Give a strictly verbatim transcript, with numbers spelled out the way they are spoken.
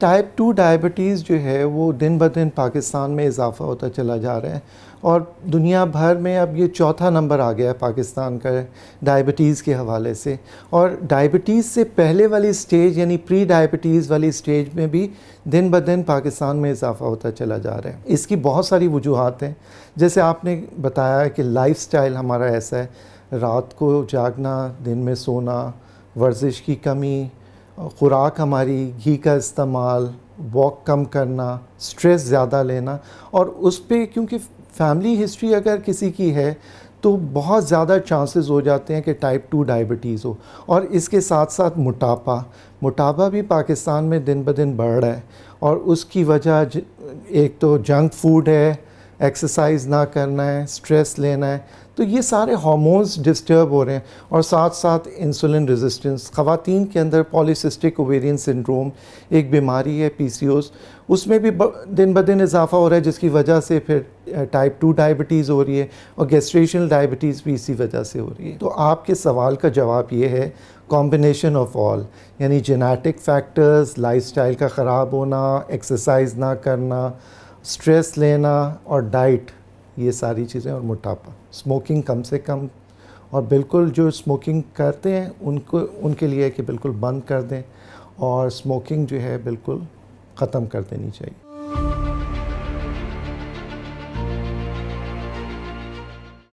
Type two diabetes जो है वो दिन ब दिन पाकिस्तान में इजाफ़ा होता चला जा रहा है और दुनिया भर में अब ये चौथा नंबर आ गया है पाकिस्तान का डायबिटीज़ के हवाले से। और डायबिटीज़ से पहले वाली स्टेज यानी प्री डायबिटीज़ वाली स्टेज में भी दिन ब दिन पाकिस्तान में इजाफ़ा होता चला जा रहा है। इसकी बहुत सारी वजूहत हैं, जैसे आपने बताया कि लाइफस्टाइल हमारा ऐसा है, रात को जागना, दिन में सोना, वर्जिश की कमी, खुराक हमारी, घी का इस्तेमाल, वॉक कम करना, स्ट्रेस ज़्यादा लेना। और उस पर क्योंकि फैमिली हिस्ट्री अगर किसी की है तो बहुत ज़्यादा चांसेस हो जाते हैं कि टाइप टू डायबिटीज़ हो। और इसके साथ साथ मोटापा मोटापा भी पाकिस्तान में दिन ब दिन बढ़ रहा है और उसकी वजह एक तो जंक फूड है, एक्सरसाइज ना करना है, स्ट्रेस लेना है, तो ये सारे हार्मोन्स डिस्टर्ब हो रहे हैं। और साथ साथ इंसुलिन रेजिस्टेंस, ख़वातीन के अंदर पॉलीसिस्टिक ओवेरियन सिंड्रोम एक बीमारी है पीसीओएस, उसमें भी दिन ब दिन इजाफ़ा हो रहा है, जिसकी वजह से फिर टाइप टू डायबिटीज़ हो रही है और गैस्ट्रेशनल डायबिटीज़ भी इसी वजह से हो रही है। तो आपके सवाल का जवाब ये है कॉम्बिनेशन ऑफ ऑल, यानी जेनेटिक फैक्टर्स, लाइफस्टाइल का ख़राब होना, एक्सरसाइज ना करना, स्ट्रेस लेना और डाइट, ये सारी चीज़ें, और मोटापा, स्मोकिंग कम से कम, और बिल्कुल जो स्मोकिंग करते हैं उनको उनके लिए कि बिल्कुल बंद कर दें और स्मोकिंग जो है बिल्कुल ख़त्म कर देनी चाहिए।